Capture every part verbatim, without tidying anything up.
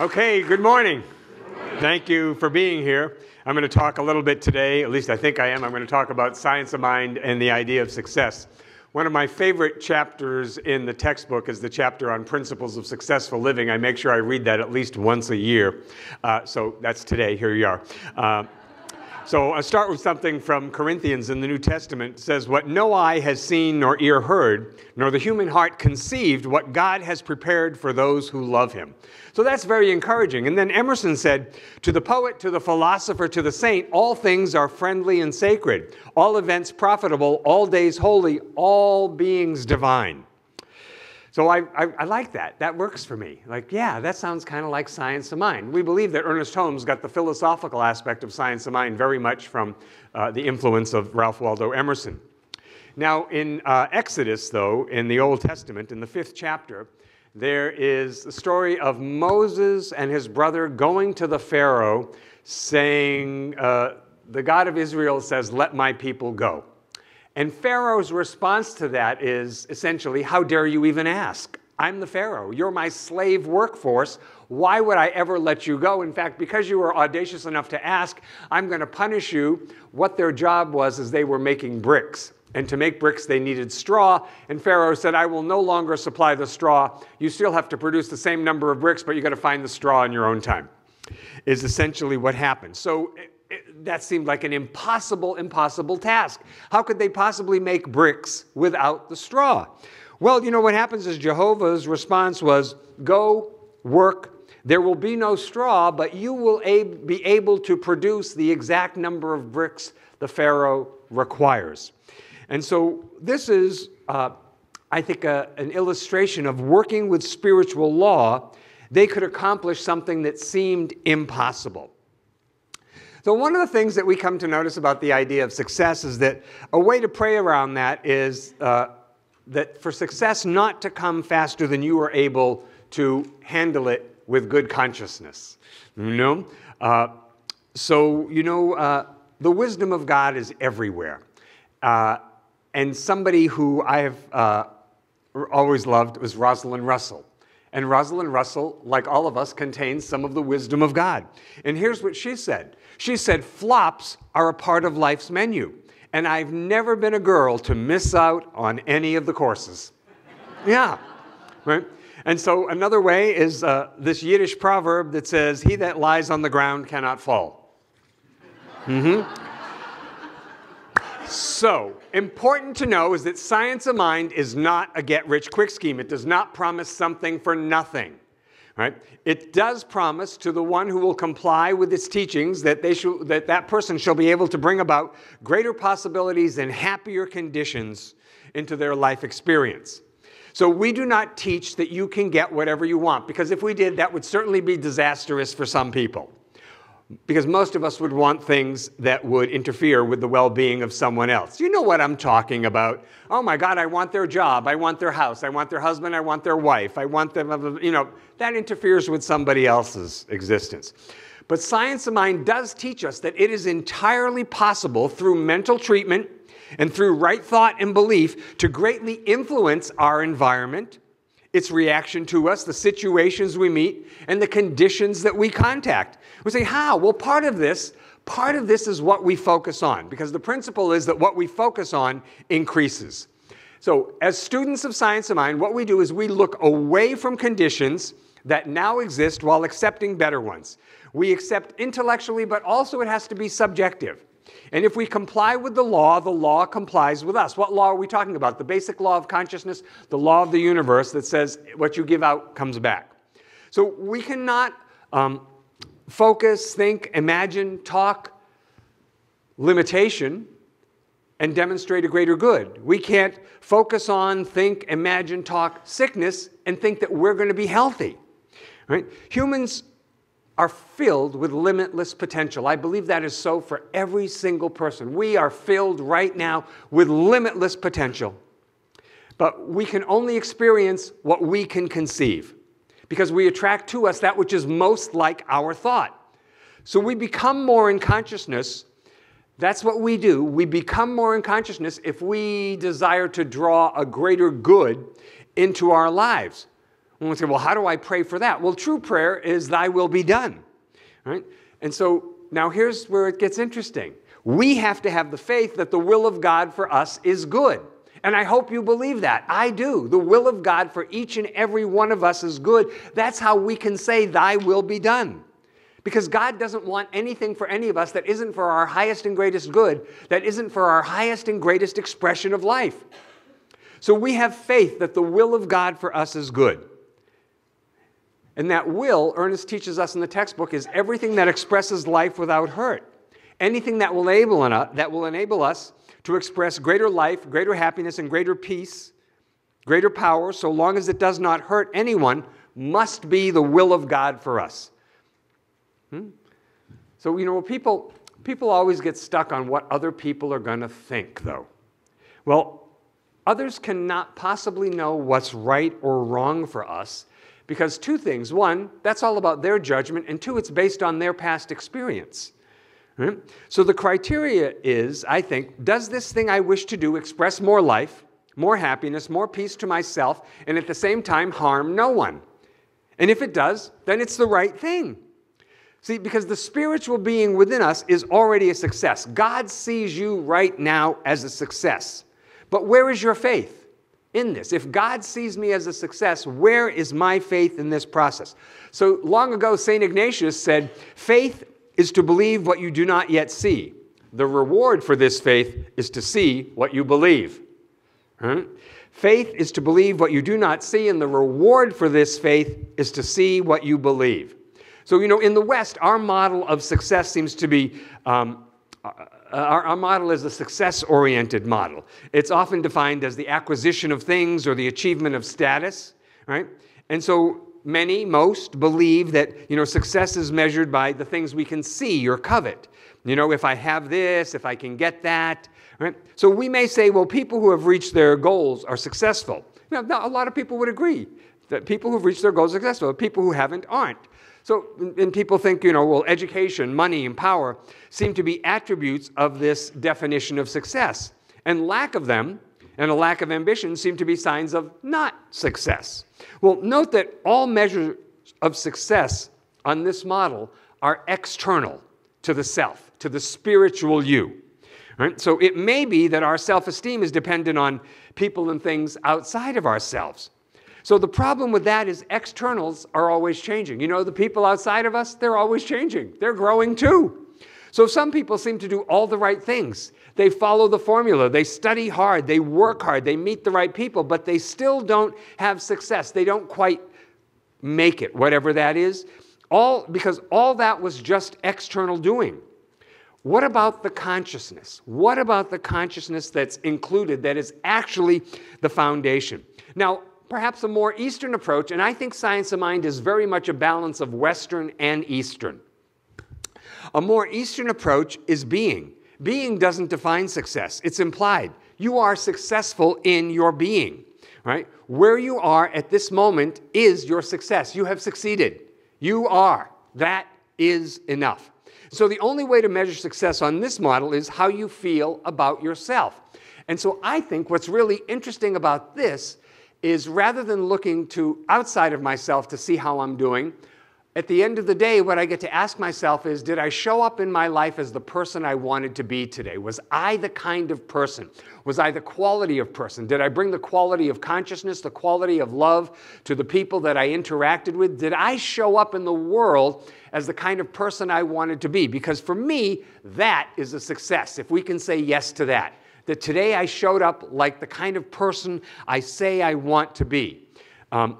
Okay, good morning. Good morning. Thank you for being here. I'm going to talk a little bit today, at least I think I am. I'm going to talk about Science of Mind and the idea of success. One of my favorite chapters in the textbook is the chapter on principles of successful living. I make sure I read that at least once a year. Uh, so that's today. Here you are. Uh, So I'll start with something from Corinthians in the New Testament. It says, what no eye has seen nor ear heard, nor the human heart conceived, what God has prepared for those who love him. So that's very encouraging. And then Emerson said, to the poet, to the philosopher, to the saint, all things are friendly and sacred, all events profitable, all days holy, all beings divine. So I, I, I like that. That works for me. Like, yeah, that sounds kind of like Science of Mind. We believe that Ernest Holmes got the philosophical aspect of Science of Mind very much from uh, the influence of Ralph Waldo Emerson. Now, in uh, Exodus, though, in the Old Testament, in the fifth chapter, there is the story of Moses and his brother going to the Pharaoh saying, uh, the God of Israel says, let my people go. And Pharaoh's response to that is essentially, how dare you even ask? I'm the Pharaoh. You're my slave workforce. Why would I ever let you go? In fact, because you were audacious enough to ask, I'm going to punish you. What their job was is they were making bricks. And to make bricks, they needed straw. And Pharaoh said, I will no longer supply the straw. You still have to produce the same number of bricks, but you've got to find the straw in your own time, is essentially what happened. So It, that seemed like an impossible, impossible task. How could they possibly make bricks without the straw? Well, you know, what happens is Jehovah's response was, go work. There will be no straw, but you will ab- be able to produce the exact number of bricks the Pharaoh requires. And so this is, uh, I think, a, an illustration of working with spiritual law. They could accomplish something that seemed impossible. So one of the things that we come to notice about the idea of success is that a way to pray around that is uh, that for success not to come faster than you are able to handle it with good consciousness. You know? Uh, so, you know, uh, the wisdom of God is everywhere. Uh, and somebody who I have uh, always loved was Rosalind Russell. And Rosalind Russell, like all of us, contains some of the wisdom of God. And here's what she said. She said, flops are a part of life's menu. And I've never been a girl to miss out on any of the courses. Yeah, right? And so another way is uh, this Yiddish proverb that says, he that lies on the ground cannot fall. Mm-hmm. So, important to know is that Science of Mind is not a get-rich-quick scheme. It does not promise something for nothing. Right? It does promise to the one who will comply with its teachings that, they shall, that that person shall be able to bring about greater possibilities and happier conditions into their life experience. So we do not teach that you can get whatever you want, because if we did, that would certainly be disastrous for some people. Because most of us would want things that would interfere with the well-being of someone else. You know what I'm talking about. Oh my God, I want their job, I want their house, I want their husband, I want their wife, I want them, you know, that interferes with somebody else's existence. But Science of Mind does teach us that it is entirely possible through mental treatment and through right thought and belief to greatly influence our environment, its reaction to us, the situations we meet, and the conditions that we contact. We say, how? Well, part of this, part of this is what we focus on, because the principle is that what we focus on increases. So as students of Science of Mind, what we do is we look away from conditions that now exist while accepting better ones. We accept intellectually, but also it has to be subjective. And if we comply with the law, the law complies with us. What law are we talking about? The basic law of consciousness, the law of the universe that says what you give out comes back. So we cannot um, focus, think, imagine, talk, limitation, and demonstrate a greater good. We can't focus on, think, imagine, talk, sickness, and think that we're going to be healthy. Right? Humans are filled with limitless potential. I believe that is so for every single person. We are filled right now with limitless potential. But we can only experience what we can conceive, because we attract to us that which is most like our thought. So we become more in consciousness. That's what we do. We become more in consciousness if we desire to draw a greater good into our lives. And we say, well, how do I pray for that? Well, true prayer is thy will be done, right? And so now here's where it gets interesting. We have to have the faith that the will of God for us is good. And I hope you believe that. I do. The will of God for each and every one of us is good. That's how we can say, thy will be done. Because God doesn't want anything for any of us that isn't for our highest and greatest good, that isn't for our highest and greatest expression of life. So we have faith that the will of God for us is good. And that will, Ernest teaches us in the textbook, is everything that expresses life without hurt. Anything that will enable, that will enable us to express greater life, greater happiness, and greater peace, greater power, so long as it does not hurt anyone, must be the will of God for us. Hmm? So, you know, people, people always get stuck on what other people are going to think, though. Well, others cannot possibly know what's right or wrong for us because two things. One, that's all about their judgment, and two, it's based on their past experience. Right? So the criteria is, I think, does this thing I wish to do express more life, more happiness, more peace to myself, and at the same time harm no one? And if it does, then it's the right thing. See, because the spiritual being within us is already a success. God sees you right now as a success. But where is your faith in this? If God sees me as a success, where is my faith in this process? So long ago, Saint Ignatius said, faith is to believe what you do not yet see. The reward for this faith is to see what you believe. Right? Faith is to believe what you do not see, and the reward for this faith is to see what you believe. So, you know, in the West, our model of success seems to be, um, our, our model is a success-oriented model. It's often defined as the acquisition of things or the achievement of status, right? And so many, most, believe that, you know, success is measured by the things we can see or covet. You know, if I have this, if I can get that, right? So we may say, well, people who have reached their goals are successful. Now, a lot of people would agree that people who've reached their goals are successful. People who haven't aren't. So, and people think, you know, well, education, money, and power seem to be attributes of this definition of success. And lack of them and a lack of ambition seem to be signs of not success. Well, note that all measures of success on this model are external to the self, to the spiritual you. Right? So it may be that our self-esteem is dependent on people and things outside of ourselves. So the problem with that is externals are always changing. You know, the people outside of us, they're always changing. They're growing too. So some people seem to do all the right things. They follow the formula. They study hard. They work hard. They meet the right people, but they still don't have success. They don't quite make it, whatever that is, all because all that was just external doing. What about the consciousness? What about the consciousness that's included, that is actually the foundation? Now, perhaps a more Eastern approach, and I think Science of Mind is very much a balance of Western and Eastern. A more Eastern approach is being. Being doesn't define success. It's implied. You are successful in your being, right? Where you are at this moment is your success. You have succeeded. You are. That is enough. So the only way to measure success on this model is how you feel about yourself. And so I think what's really interesting about this is rather than looking to outside of myself to see how I'm doing, at the end of the day, what I get to ask myself is, did I show up in my life as the person I wanted to be today? Was I the kind of person? Was I the quality of person? Did I bring the quality of consciousness, the quality of love to the people that I interacted with? Did I show up in the world as the kind of person I wanted to be? Because for me, that is a success, if we can say yes to that. That today I showed up like the kind of person I say I want to be. Um,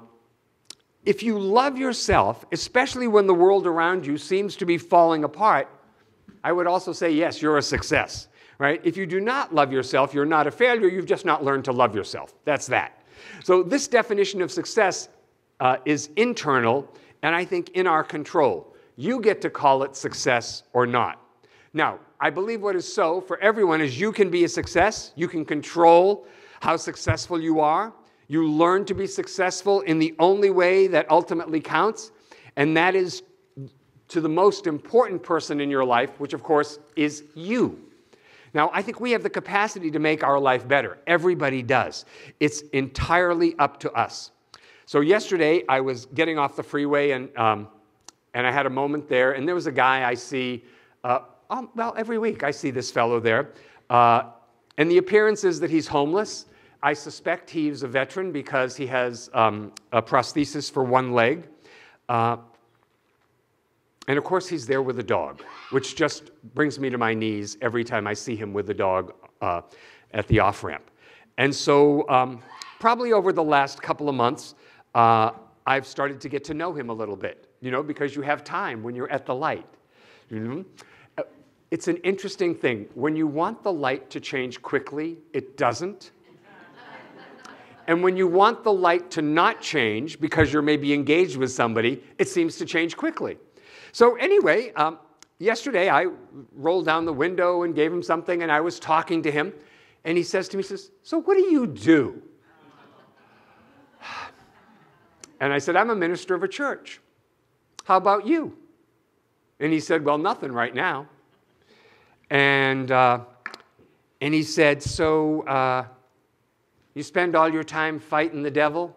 if you love yourself, especially when the world around you seems to be falling apart, I would also say, yes, you're a success, right? If you do not love yourself, you're not a failure. You've just not learned to love yourself. That's that. So this definition of success uh, is internal and I think in our control. You get to call it success or not. Now, I believe what is so for everyone is you can be a success. You can control how successful you are. You learn to be successful in the only way that ultimately counts, and that is to the most important person in your life, which of course is you. Now, I think we have the capacity to make our life better. Everybody does. It's entirely up to us. So yesterday I was getting off the freeway and um, and I had a moment there, and there was a guy I see, uh, um, well, every week I see this fellow there, uh, and the appearance is that he's homeless. I suspect he's a veteran because he has um, a prosthesis for one leg. Uh, and of course he's there with a dog, which just brings me to my knees every time I see him with the dog uh, at the off-ramp. And so um, probably over the last couple of months, uh, I've started to get to know him a little bit, you know, because you have time when you're at the light. Mm-hmm. It's an interesting thing. When you want the light to change quickly, it doesn't. And when you want the light to not change because you're maybe engaged with somebody, it seems to change quickly. So anyway, um, yesterday I rolled down the window and gave him something, and I was talking to him. And he says to me, he says, "So what do you do?" And I said, "I'm a minister of a church. How about you?" And he said, "Well, nothing right now." And, uh, and he said, "So... Uh, you spend all your time fighting the devil?"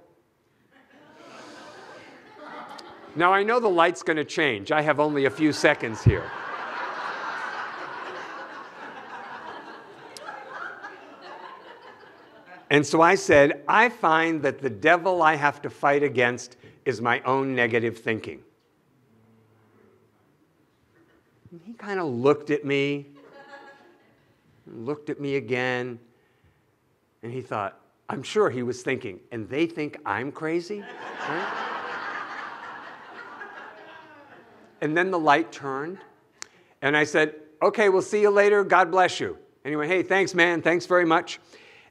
Now, I know the light's going to change. I have only a few seconds here. And so I said, "I find that the devil I have to fight against is my own negative thinking." And he kind of looked at me, looked at me again, and he thought, I'm sure he was thinking, and they think I'm crazy? Right? And then the light turned, and I said, "Okay, we'll see you later. God bless you." And he went, "Hey, thanks, man. Thanks very much."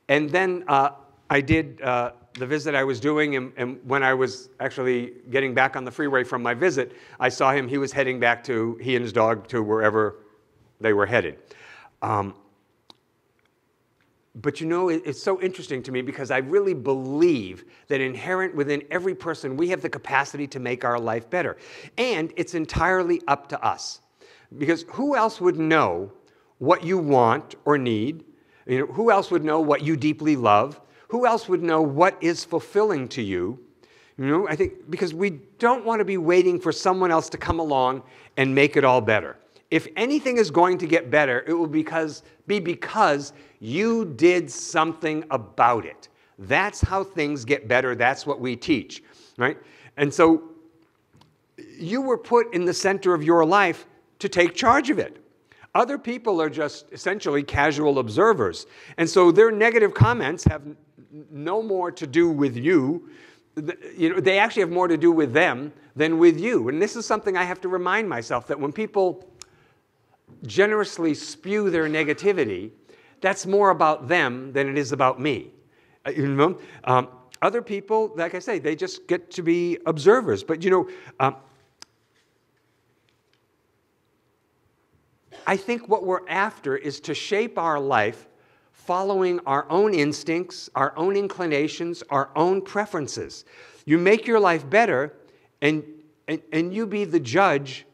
And then uh, I did uh, the visit I was doing, and, and when I was actually getting back on the freeway from my visit, I saw him. He was heading back to, he and his dog, to wherever they were headed. Um, But you know, it's so interesting to me because I really believe that inherent within every person, we have the capacity to make our life better. And it's entirely up to us. Because who else would know what you want or need? You know, who else would know what you deeply love? Who else would know what is fulfilling to you? You know, I think because we don't want to be waiting for someone else to come along and make it all better. If anything is going to get better, it will because, be because you did something about it. That's how things get better. That's what we teach, right? And so you were put in the center of your life to take charge of it. Other people are just essentially casual observers. And so their negative comments have no more to do with you. You know, they actually have more to do with them than with you. And this is something I have to remind myself, that when people generously spew their negativity, that's more about them than it is about me. You know, um, other people, like I say, they just get to be observers. But you know, um, I think what we're after is to shape our life following our own instincts, our own inclinations, our own preferences. You make your life better, and, and, and you be the judge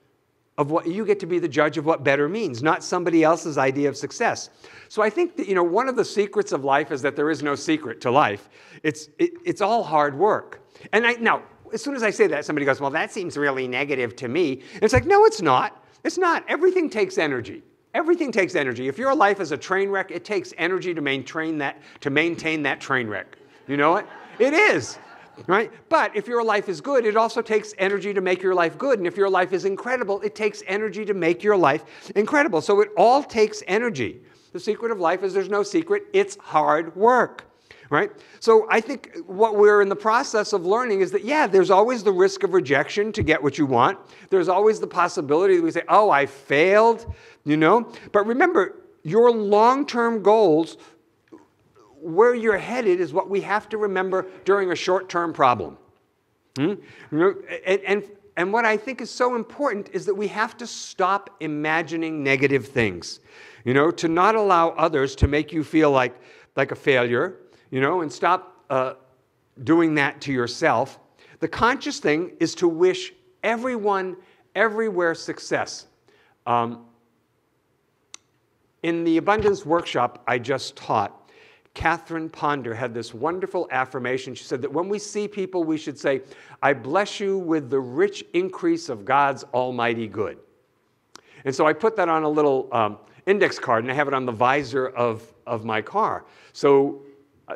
of what, you get to be the judge of what better means, not somebody else's idea of success. So I think that, you know, one of the secrets of life is that there is no secret to life. It's, it, it's all hard work. And I, now, as soon as I say that, somebody goes, "Well, that seems really negative to me." And it's like, no, it's not. It's not. Everything takes energy. Everything takes energy. If your life is a train wreck, it takes energy to maintain that, to maintain that train wreck. You know what? It is. Right? But if your life is good, it also takes energy to make your life good. And if your life is incredible, it takes energy to make your life incredible. So it all takes energy. The secret of life is there's no secret. It's hard work. Right? So I think what we're in the process of learning is that, yeah, there's always the risk of rejection to get what you want. There's always the possibility that we say, "Oh, I failed," you know. But remember, your long-term goals, where you're headed, is what we have to remember during a short-term problem. Hmm? And, and, and what I think is so important is that we have to stop imagining negative things, you know, to not allow others to make you feel like, like a failure, you know, and stop uh, doing that to yourself. The conscious thing is to wish everyone, everywhere, success. Um, in the Abundance Workshop I just taught, Catherine Ponder had this wonderful affirmation. She said that when we see people, we should say, I bless you with the rich increase of God's almighty good. And so I put that on a little um, index card, and I have it on the visor of, of my car. So,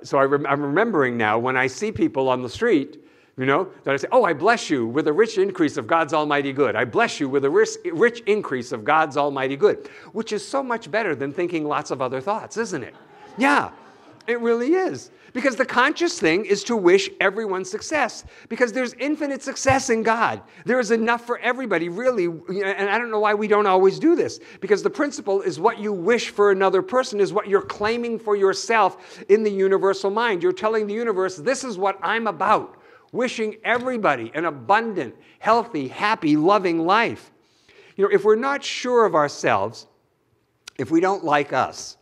so I rem I'm remembering now when I see people on the street, you know, that I say, oh, I bless you with a rich increase of God's almighty good. I bless you with a rich, rich increase of God's almighty good, which is so much better than thinking lots of other thoughts, isn't it? Yeah. It really is, because the conscious thing is to wish everyone success, because there's infinite success in God. There is enough for everybody, really, and I don't know why we don't always do this, because the principle is what you wish for another person is what you're claiming for yourself in the universal mind. You're telling the universe, this is what I'm about, wishing everybody an abundant, healthy, happy, loving life. You know, if we're not sure of ourselves, if we don't like us,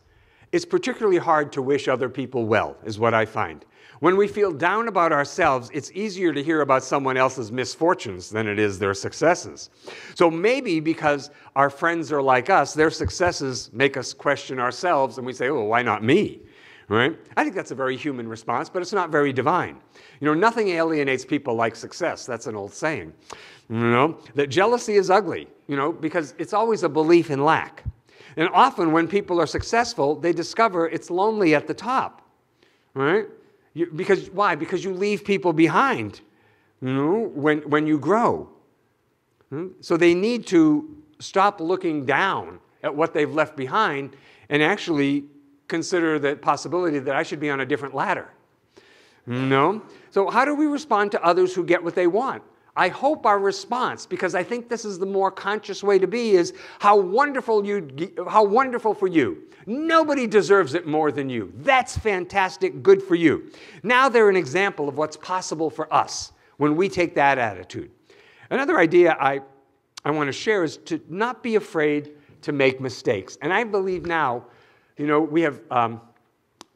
it's particularly hard to wish other people well, is what I find. When we feel down about ourselves, it's easier to hear about someone else's misfortunes than it is their successes. So maybe because our friends are like us, their successes make us question ourselves, and we say, oh, why not me? Right? I think that's a very human response, but it's not very divine. You know, nothing alienates people like success. That's an old saying. You know, that jealousy is ugly, you know, because it's always a belief in lack. And often when people are successful, they discover it's lonely at the top, right? You, because, why? Because you leave people behind, you know, when, when you grow. So they need to stop looking down at what they've left behind and actually consider the possibility that I should be on a different ladder, you know? So how do we respond to others who get what they want? I hope our response, because I think this is the more conscious way to be, is how wonderful you, how wonderful for you. Nobody deserves it more than you. That's fantastic, good for you. Now they're an example of what's possible for us when we take that attitude. Another idea I, I want to share is to not be afraid to make mistakes. And I believe now, you know, we have um,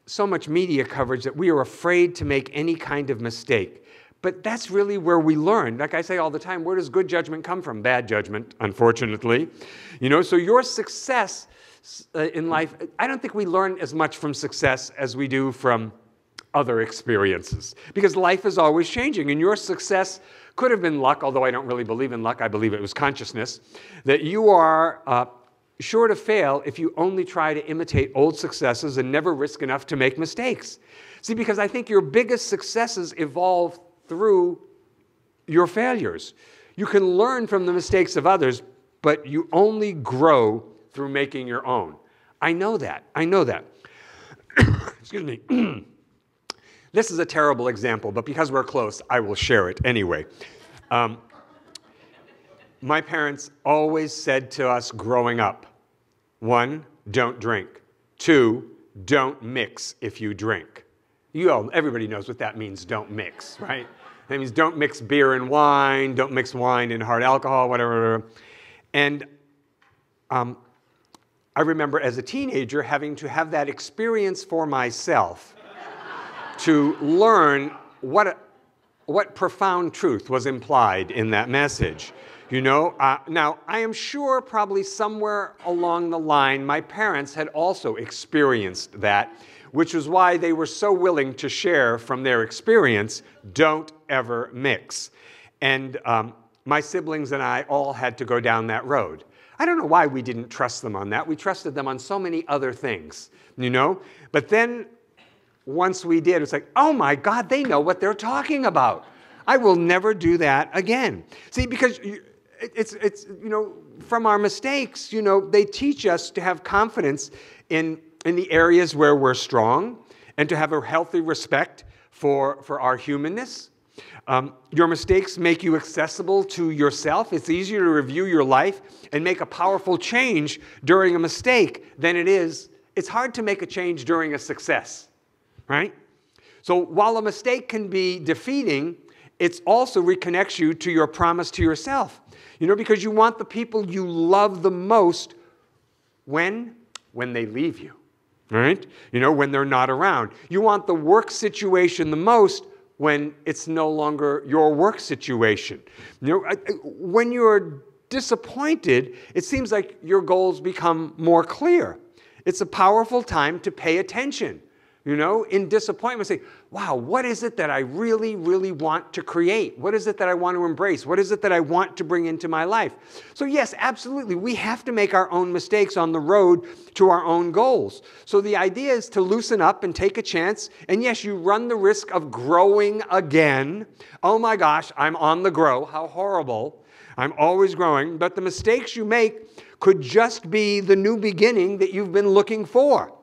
so much media coverage that we are afraid to make any kind of mistake. But that's really where we learn. Like I say all the time, where does good judgment come from? Bad judgment, unfortunately. You know, so your success in life, I don't think we learn as much from success as we do from other experiences, because life is always changing, and your success could have been luck, although I don't really believe in luck. I believe it was consciousness, that you are uh, sure to fail if you only try to imitate old successes and never risk enough to make mistakes. See, because I think your biggest successes evolve through your failures. You can learn from the mistakes of others, but you only grow through making your own. I know that. I know that. Excuse me. This is a terrible example, but because we're close, I will share it anyway. Um, my parents always said to us growing up, one, don't drink. Two, don't mix if you drink. You all, everybody knows what that means, don't mix, right? That means don't mix beer and wine, don't mix wine and hard alcohol, whatever. And um, I remember as a teenager having to have that experience for myself to learn what, a, what profound truth was implied in that message. You know, uh, now, I am sure probably somewhere along the line, my parents had also experienced that, which was why they were so willing to share from their experience, don't ever mix. And um, my siblings and I all had to go down that road. I don't know why we didn't trust them on that. We trusted them on so many other things, you know? But then once we did, it's like, oh my God, they know what they're talking about. I will never do that again. See, because it's, it's you know, from our mistakes, you know, they teach us to have confidence in in the areas where we're strong, and to have a healthy respect for, for our humanness. Um, your mistakes make you accessible to yourself. It's easier to review your life and make a powerful change during a mistake than it is. It's hard to make a change during a success, right? So while a mistake can be defeating, it also reconnects you to your promise to yourself. You know, because you want the people you love the most when, when they leave you. Right? You know, when they're not around. You want the work situation the most when it's no longer your work situation. You know, when you're disappointed, it seems like your goals become more clear. It's a powerful time to pay attention. you know, in disappointment, say, wow, what is it that I really, really want to create? What is it that I want to embrace? What is it that I want to bring into my life? So yes, absolutely, we have to make our own mistakes on the road to our own goals. So the idea is to loosen up and take a chance. And yes, you run the risk of growing again. Oh my gosh, I'm on the grow. How horrible. I'm always growing. But the mistakes you make could just be the new beginning that you've been looking for.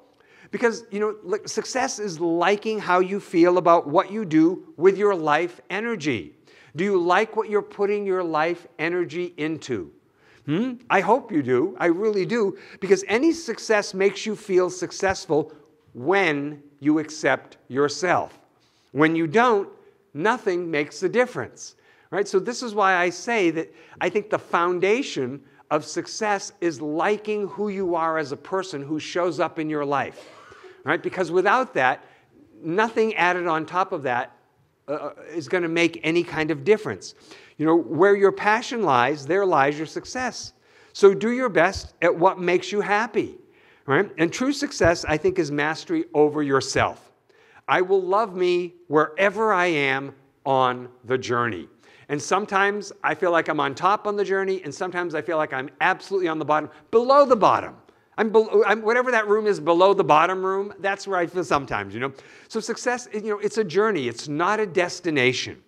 Because, you know, success is liking how you feel about what you do with your life energy. Do you like what you're putting your life energy into? Hmm? I hope you do. I really do. Because any success makes you feel successful when you accept yourself. When you don't, nothing makes a difference. Right? So this is why I say that I think the foundation of success is liking who you are as a person who shows up in your life. Right? Because without that, nothing added on top of that uh, is going to make any kind of difference. You know, where your passion lies, there lies your success. So do your best at what makes you happy. Right? And true success, I think, is mastery over yourself. I will love me wherever I am on the journey. And sometimes I feel like I'm on top on the journey, and sometimes I feel like I'm absolutely on the bottom, below the bottom. I'm, be I'm whatever that room is below the bottom room, that's where I feel sometimes, you know. So success, you know, it's a journey. It's not a destination,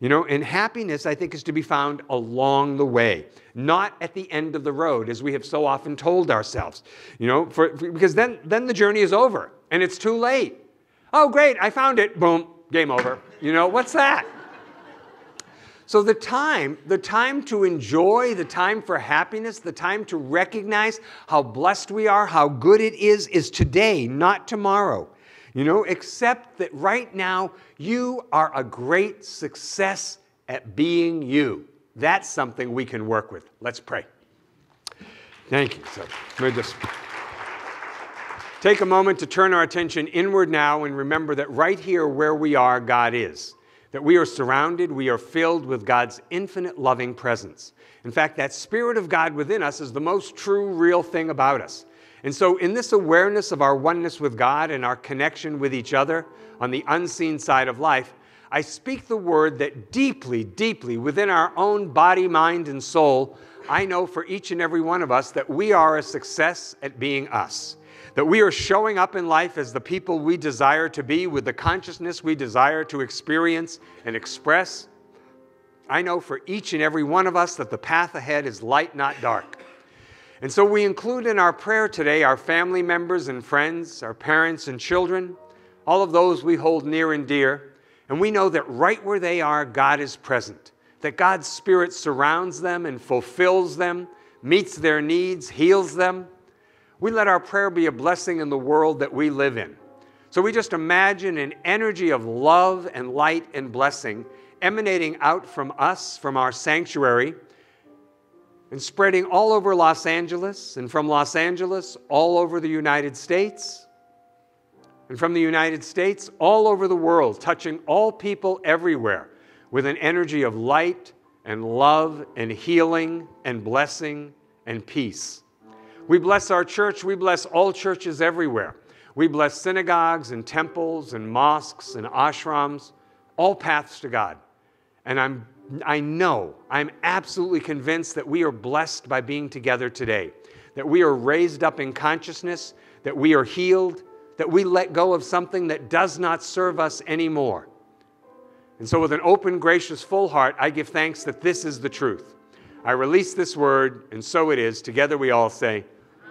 you know. And happiness, I think, is to be found along the way, not at the end of the road, as we have so often told ourselves, you know, for, for, because then, then the journey is over, and it's too late. Oh, great, I found it. Boom, game over. You know, what's that? So the time, the time to enjoy, the time for happiness, the time to recognize how blessed we are, how good it is, is today, not tomorrow. You know, accept that right now you are a great success at being you. That's something we can work with. Let's pray. Thank you. So let me just take a moment to turn our attention inward now and remember that right here where we are, God is. That we are surrounded, we are filled with God's infinite loving presence. In fact, that Spirit of God within us is the most true, real thing about us. And so in this awareness of our oneness with God and our connection with each other on the unseen side of life, I speak the word that deeply, deeply within our own body, mind, and soul, I know for each and every one of us that we are a success at being us. That we are showing up in life as the people we desire to be with the consciousness we desire to experience and express. I know for each and every one of us that the path ahead is light, not dark. And so we include in our prayer today our family members and friends, our parents and children, all of those we hold near and dear. And we know that right where they are, God is present, that God's Spirit surrounds them and fulfills them, meets their needs, heals them. We let our prayer be a blessing in the world that we live in. So we just imagine an energy of love and light and blessing emanating out from us, from our sanctuary, and spreading all over Los Angeles, and from Los Angeles all over the United States, and from the United States all over the world, touching all people everywhere with an energy of light and love and healing and blessing and peace. We bless our church. We bless all churches everywhere. We bless synagogues and temples and mosques and ashrams, all paths to God. And I'm, I know, I'm absolutely convinced that we are blessed by being together today, that we are raised up in consciousness, that we are healed, that we let go of something that does not serve us anymore. And so with an open, gracious, full heart, I give thanks that this is the truth. I release this word, and so it is. Together we all say,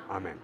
Amen.